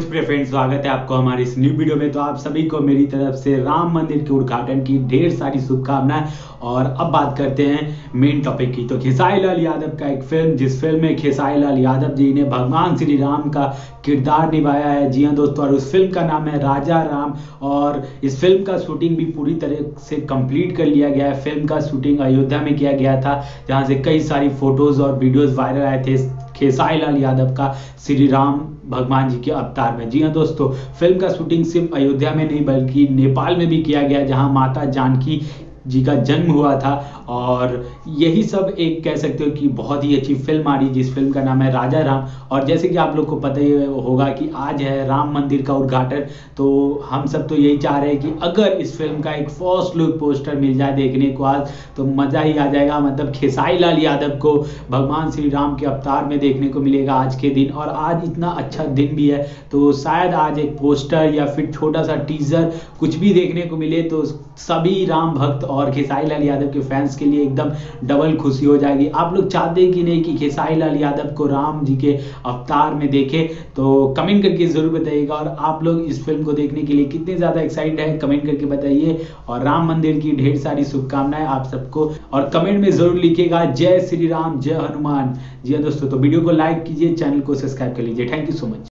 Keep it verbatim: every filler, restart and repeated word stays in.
Friends स्वागत है आपको हमारी इस न्यू वीडियो में। तो आप सभी को मेरी तरफ से राम मंदिर के उद्घाटन की ढेर सारी शुभकामनाएं। और अब बात करते हैं मेन टॉपिक की। तो खेसरी लाल यादव का एक फिल्म, जिस फिल्म में खेसरी लाल यादव जी ने भगवान श्री राम का किरदार निभाया है। जी हाँ दोस्तों, और उस फिल्म का नाम है राजा राम। और इस फिल्म का शूटिंग भी पूरी तरह से कंप्लीट कर लिया गया है। फिल्म का शूटिंग अयोध्या में किया गया था, जहाँ से कई सारी फोटोज और वीडियोज वायरल आए थे खेसरी लाल यादव का श्री राम भगवान जी के अवतार में। जी हाँ दोस्तों, फिल्म का शूटिंग सिर्फ अयोध्या में नहीं बल्कि नेपाल में भी किया गया, जहाँ माता जानकी जी का जन्म हुआ था। और यही सब एक कह सकते हो कि बहुत ही अच्छी फिल्म आ रही, जिस फिल्म का नाम है राजा राम। और जैसे कि आप लोग को पता ही होगा कि आज है राम मंदिर का उद्घाटन, तो हम सब तो यही चाह रहे हैं कि अगर इस फिल्म का एक फर्स्ट लुक पोस्टर मिल जाए देखने को आज, तो मज़ा ही आ जाएगा। मतलब खेसरी लाल यादव को भगवान श्री राम के अवतार में देखने को मिलेगा आज के दिन। और आज इतना अच्छा दिन भी है, तो शायद आज एक पोस्टर या फिर छोटा सा टीजर कुछ भी देखने को मिले, तो सभी राम भक्त और खेसरी लाल यादव के फैंस के लिए एकदम डबल खुशी हो जाएगी। आप लोग चाहते हैं कि नहीं कि खेसरी लाल यादव को राम जी के अवतार में देखे, तो कमेंट करके जरूर बताइएगा। और आप लोग इस फिल्म को देखने के लिए कितने ज्यादा एक्साइटेड हैं, कमेंट करके बताइए। और राम मंदिर की ढेर सारी शुभकामनाएं आप सबको। और कमेंट में जरूर लिखिएगा जय श्री राम, जय हनुमान। जी हाँ दोस्तों, तो वीडियो को लाइक कीजिए, चैनल को सब्सक्राइब कर लीजिए। Thank you so much.